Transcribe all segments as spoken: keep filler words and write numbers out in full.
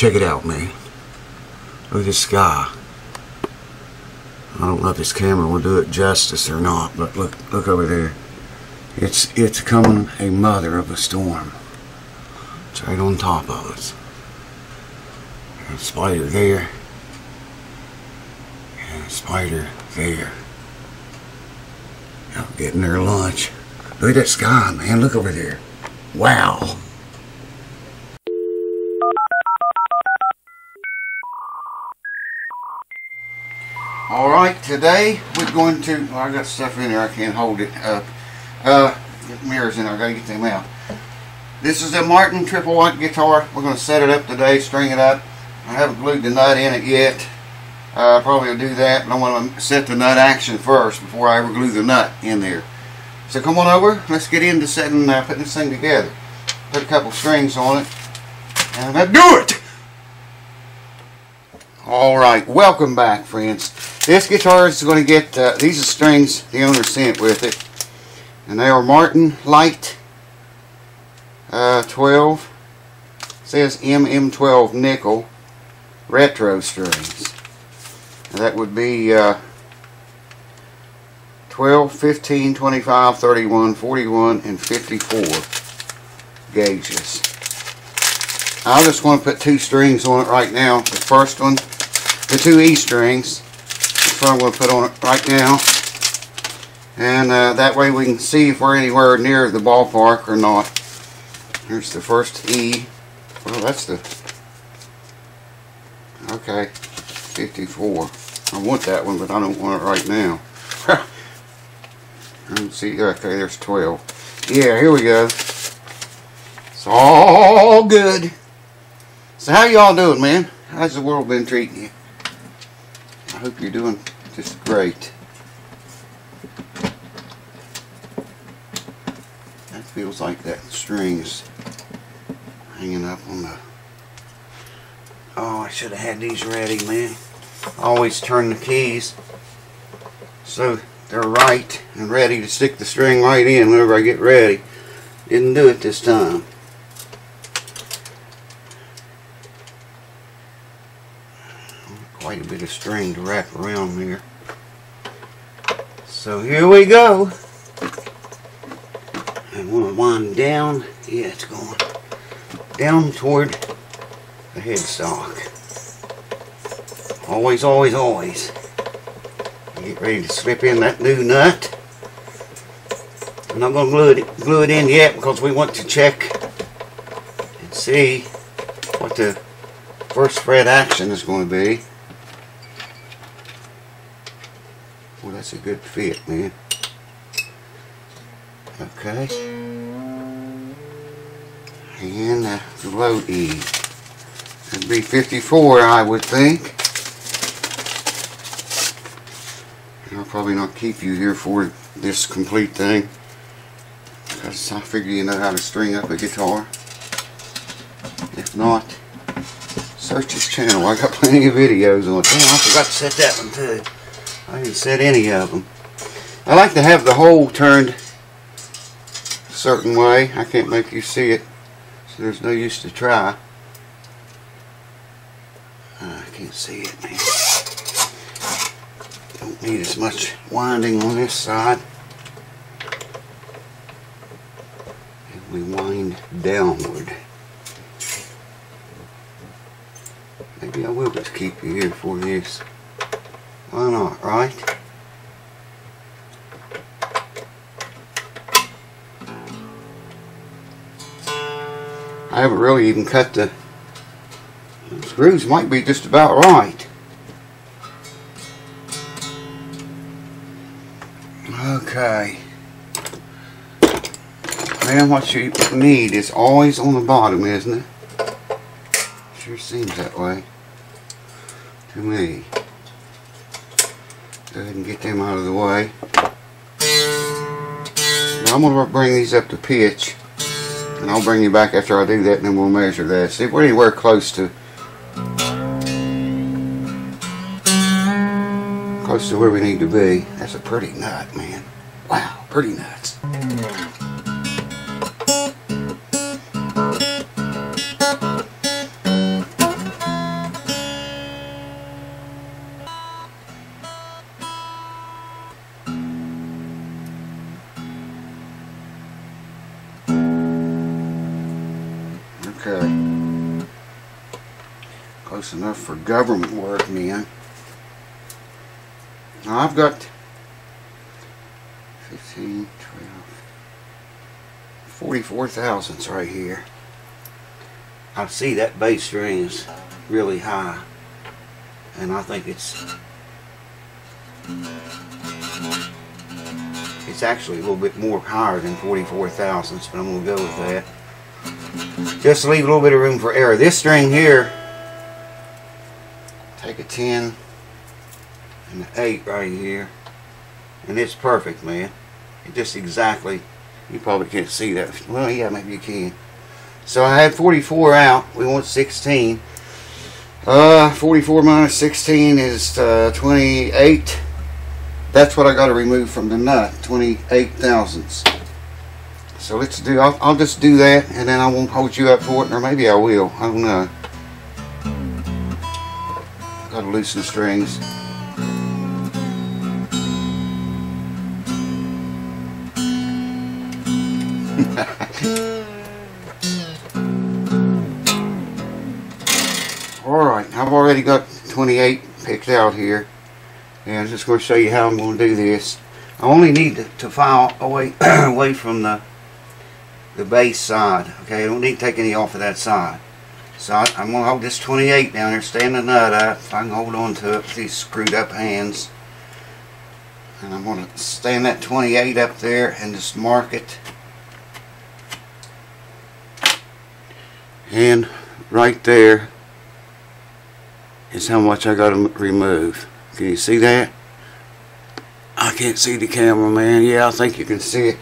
Check it out, man. Look at this sky. I don't know if this camera will do it justice or not, but look look over there. It's it's coming a mother of a storm. It's right on top of us. And a spider there. And a spider there. Out getting their lunch. Look at that sky, man. Look over there. Wow. Alright, today we're going to... Well, I got stuff in there. I can't hold it up. Uh, get mirrors in there. I gotta get them out. This is a Martin triple white guitar. We're going to set it up today, string it up. I haven't glued the nut in it yet. I uh, probably will do that, but I want to set the nut action first before I ever glue the nut in there. So come on over. Let's get into setting, uh, putting this thing together. Put a couple strings on it, and I do it. All right, welcome back, friends. This guitar is going to get uh, these are strings the owner sent with it, and they are Martin Light uh, twelve. It says M M twelve nickel retro strings. And that would be uh, twelve, fifteen, twenty-five, thirty-one, forty-one, and fifty-four gauges. I just want to put two strings on it right now. The first one, the two E strings, that's what I'm going to put on it right now. And uh, that way we can see if we're anywhere near the ballpark or not. Here's the first E. Well, that's the... Okay, fifty-four. I want that one, but I don't want it right now. Let's see, okay, there's twelve. Yeah, here we go. It's all good. So how y'all doing, man? How's the world been treating you? I hope you're doing just great. That feels like that string's hanging up on the... Oh, I should have had these ready, man. I always turn the keys so they're right and ready to stick the string right in whenever I get ready. Didn't do it this time. Quite a bit of string to wrap around here. So here we go. I want to wind down. Yeah, it's going down toward the headstock. Always, always, always. Get ready to slip in that new nut. I'm not going to glue it, glue it in yet because we want to check and see what the first fret action is going to be. Well, that's a good fit, man. Okay. And uh, the low E. That'd be fifty-four, I would think. I'll probably not keep you here for this complete thing, because I figure you know how to string up a guitar. If not, search this channel. I got plenty of videos on it. Oh, I forgot to set that one too. I didn't set any of them. I like to have the hole turned a certain way. I can't make you see it, so there's no use to try. I can't see it, man. Don't need as much winding on this side. And we wind downward. Maybe I will just keep you here for this. Why not, right? I haven't really even cut the, the screws. Might be just about right. Okay. Man, what you need is always on the bottom, isn't it? Sure seems that way to me. Go ahead and get them out of the way. Now I'm going to bring these up to pitch, and I'll bring you back after I do that, and then we'll measure that. See if we're anywhere close to close to where we need to be. That's a pretty nut, man. Wow, pretty nuts. Close enough for government work, man. Now I've got fifteen, twelve, forty-four thousandths right here. I see that bass string is really high, and I think it's it's actually a little bit more higher than forty-four thousandths, but I'm going to go with that. Just leave a little bit of room for error. This string here, take a ten and an eight right here, and it's perfect, man. It just exactly, you probably can't see that. Well, yeah, maybe you can. So I had forty-four out. We want sixteen. Uh, forty-four minus sixteen is uh, twenty-eight. That's what I got to remove from the nut, twenty-eight thousandths. So let's do, I'll, I'll just do that, and then I won't hold you up for it, or maybe I will, I don't know. Gotta loosen strings. Alright, I've already got twenty-eight picked out here, and I'm just going to show you how I'm going to do this. I only need to, to file away, away from the the base side, okay? I don't need to take any off of that side. So I, I'm going to hold this twenty-eight down there, stand the nut up, if I can hold on to it with these screwed up hands. And I'm going to stand that twenty-eight up there and just mark it. And right there is how much I got to remove. Can you see that? I can't see the camera, man. Yeah, I think you can see it.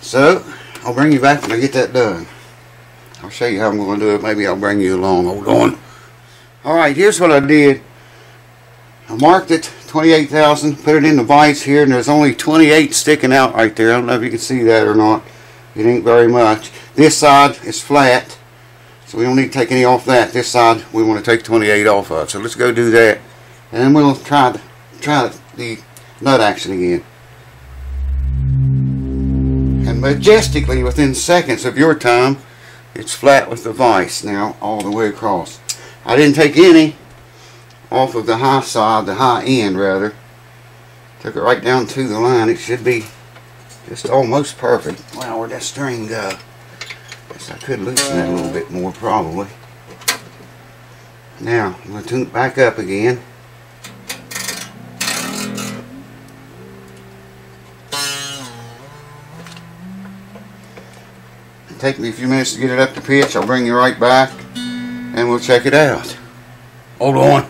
So I'll bring you back when I get that done. I'll show you how I'm going to do it. Maybe I'll bring you along. Hold on. Alright, here's what I did. I marked it twenty-eight thousand, put it in the vise here, and there's only twenty-eight sticking out right there. I don't know if you can see that or not. It ain't very much. This side is flat, so we don't need to take any off that. This side we want to take twenty-eight off of. So let's go do that, and then we'll try the, try the nut action again. And majestically, within seconds of your time, it's flat with the vise now all the way across. I didn't take any off of the high side, the high end rather. Took it right down to the line. It should be just almost perfect. Wow, where'd that string go? Guess I could loosen that a little bit more probably. Now I'm going to tune it back up again. Take me a few minutes to get it up to pitch. I'll bring you right back and we'll check it out. Hold on.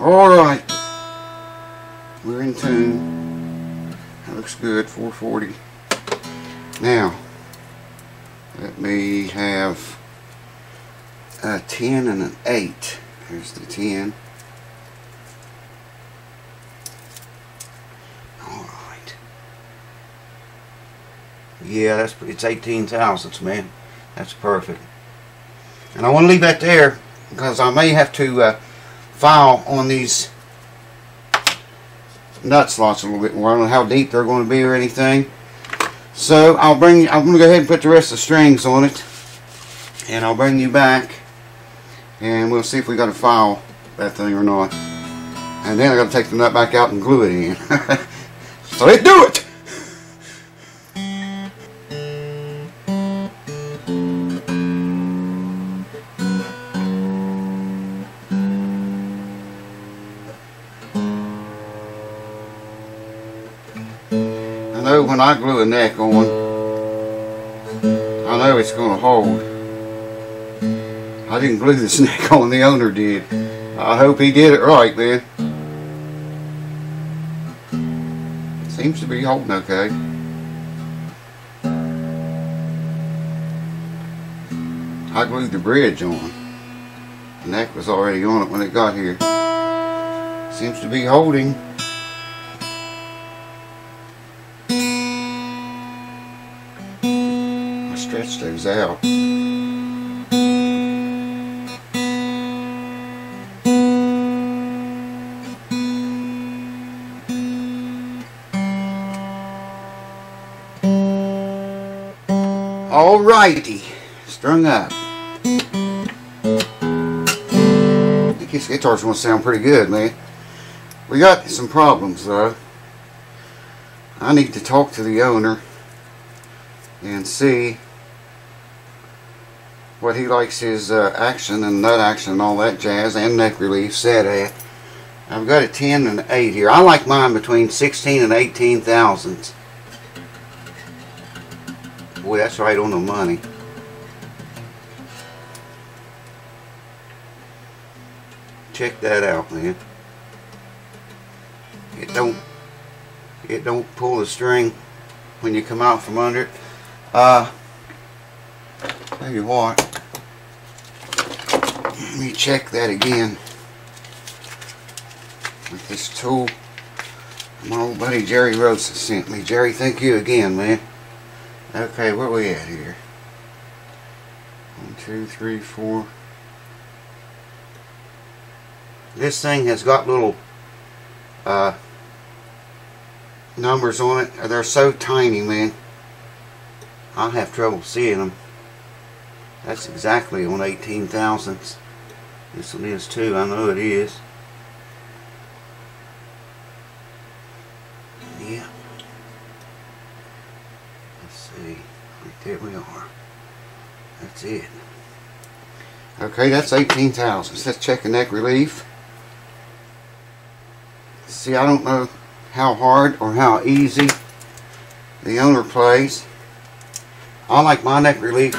Alright. We're in tune. That looks good. four forty. Now, let me have a ten and an eight. There's the ten. Alright. Yeah, that's, it's eighteen thousandths, man. That's perfect. And I want to leave that there because I may have to uh, file on these nut slots a little bit more. I don't know how deep they're going to be or anything. So I'll bring, I'm going to go ahead and put the rest of the strings on it, and I'll bring you back, and we'll see if we got to file that thing or not. And then I got to take the nut back out and glue it in. So let's do it! I know when I glue a neck on, I know it's going to hold. I didn't glue this neck on, the owner did. I hope he did it right, man. Seems to be holding okay. I glued the bridge on. The neck was already on it when it got here. Seems to be holding. I stretched those out. All righty, strung up. I think these guitars gonna sound pretty good, man. We got some problems though. I need to talk to the owner and see what he likes his uh, action and nut action and all that jazz and neck relief set at. I've got a ten and an eight here. I like mine between sixteen and eighteen thousandths. Boy, that's right on the money. Check that out, man. It don't it don't pull the string when you come out from under it. Uh tell you what. Let me check that again with this tool my old buddy Jerry Rose sent me. Jerry, thank you again, man. Okay, where we at here? One, two, three, four. This thing has got little uh, numbers on it. They're so tiny, man. I'll have trouble seeing them. That's exactly on eighteen thousandths. This one is too. I know it is. Yeah. See, right there we are. That's it. Okay, that's eighteen thousandths. Let's check the neck relief. See, I don't know how hard or how easy the owner plays. I like my neck relief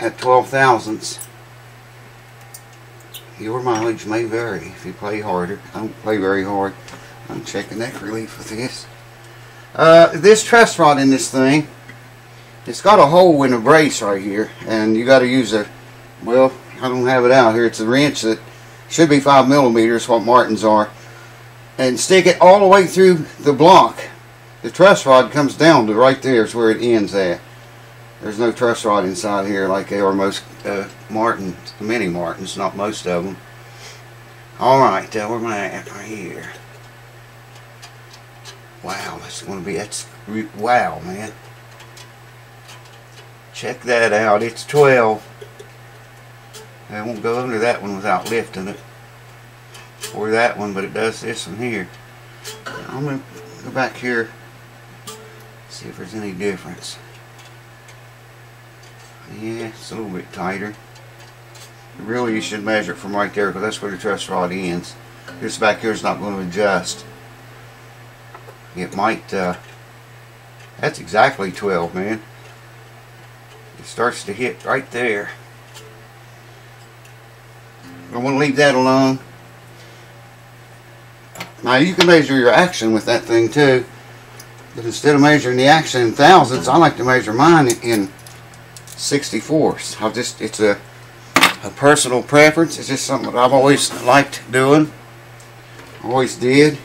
at twelve thousandths. Your mileage may vary if you play harder. I don't play very hard. I'm checking neck relief with this. Uh, this truss rod in this thing, it's got a hole in a brace right here, and you got to use a, well, I don't have it out here, it's a wrench that should be five millimeters, what Martins are, and stick it all the way through the block. The truss rod comes down to right there is where it ends at. There's no truss rod inside here like they are most uh, Martin, many Martins, not most of them. Alright, uh, where am I at right here? Wow, that's going to be, that's, wow, man. Check that out. It's twelve. I won't go under that one without lifting it. Or that one, but it does this one here. I'm going to go back here, see if there's any difference. Yeah, it's a little bit tighter. Really, you should measure it from right there, because that's where the truss rod ends. This back here is not going to adjust. It might, uh, that's exactly twelve, man. It starts to hit right there. I want to leave that alone. Now you can measure your action with that thing too, but instead of measuring the action in thousandths, I like to measure mine in sixty-fourths. I've just, it's a, a personal preference. It's just something that I've always liked doing. Always did.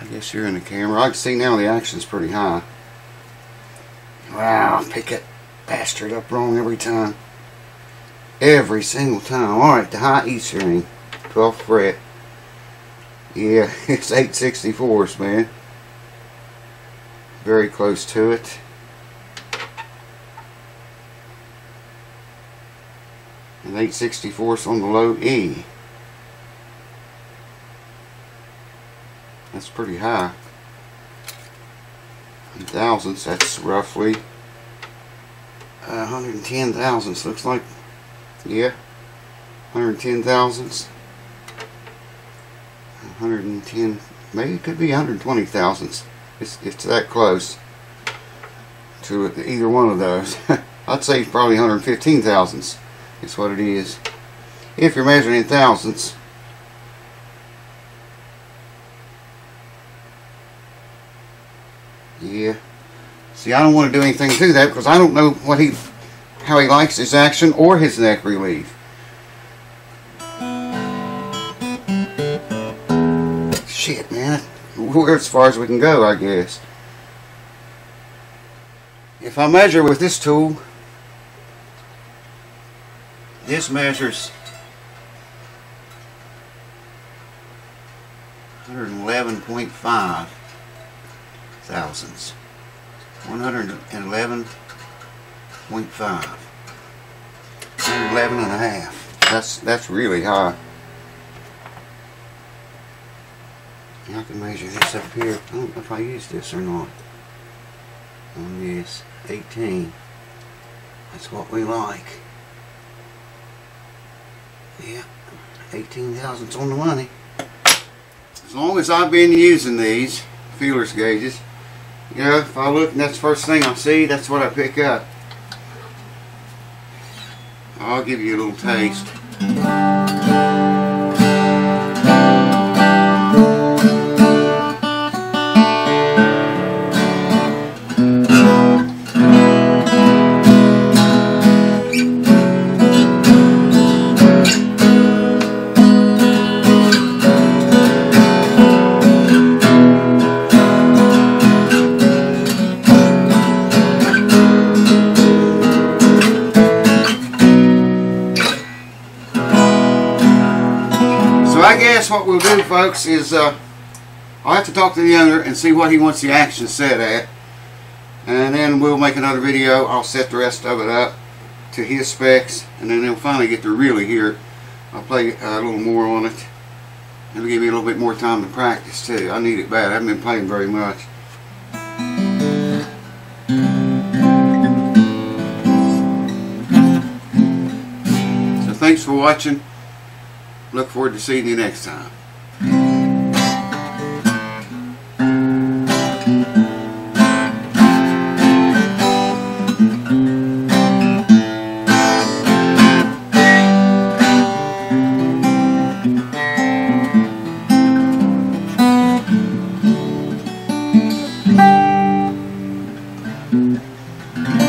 I guess you're in the camera. I can see now the action's pretty high. Wow, pick it. Bastard up wrong every time. Every single time. Alright, the high E string. twelfth fret. Yeah, it's eight sixty-fourths, man. Very close to it. And eight sixty-fourths on the low E. That's pretty high. In thousandths, that's roughly uh, one hundred ten thousandths, looks like. Yeah, one hundred ten thousandths, one hundred ten, maybe it could be one hundred twenty thousandths. It's, it's that close to either one of those. I'd say probably one hundred fifteen thousandths is what it is if you're measuring in thousandths. Yeah. See, I don't want to do anything to that because I don't know what he, how he likes his action or his neck relief. Shit, man. We're as far as we can go, I guess. If I measure with this tool, this measures one hundred eleven point five. Thousandths, one hundred eleven point five. eleven and a half. That's, that's really high. I can measure this up here. I don't know if I used this or not. On this, eighteen. That's what we like. Yeah, eighteen thousandths on the money. As long as I've been using these feelers gauges, you know, if I look and that's the first thing I see, that's what I pick up. I'll give you a little taste. What we'll do, folks, is uh, I'll have to talk to the owner and see what he wants the action set at, and then we'll make another video. I'll set the rest of it up to his specs, and then they'll finally get to really hear. I'll play uh, a little more on it. It'll give me a little bit more time to practice too. I need it bad. I haven't been playing very much. So thanks for watching. Look forward to seeing you next time. Mm-hmm.